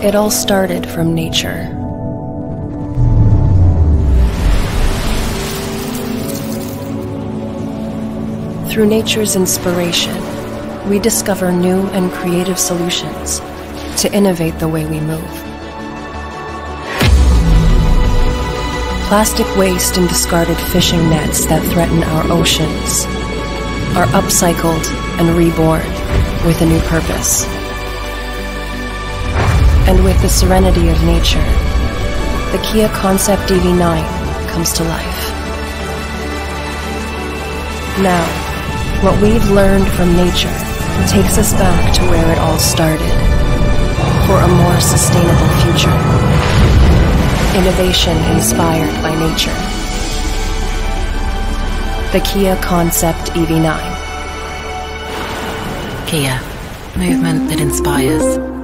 It all started from nature. Through nature's inspiration, we discover new and creative solutions to innovate the way we move. Plastic waste and discarded fishing nets that threaten our oceans are upcycled and reborn with a new purpose. And with the serenity of nature, the Kia Concept EV9 comes to life. Now, what we've learned from nature takes us back to where it all started, for a more sustainable future. Innovation inspired by nature. The Kia Concept EV9. Kia, movement that inspires.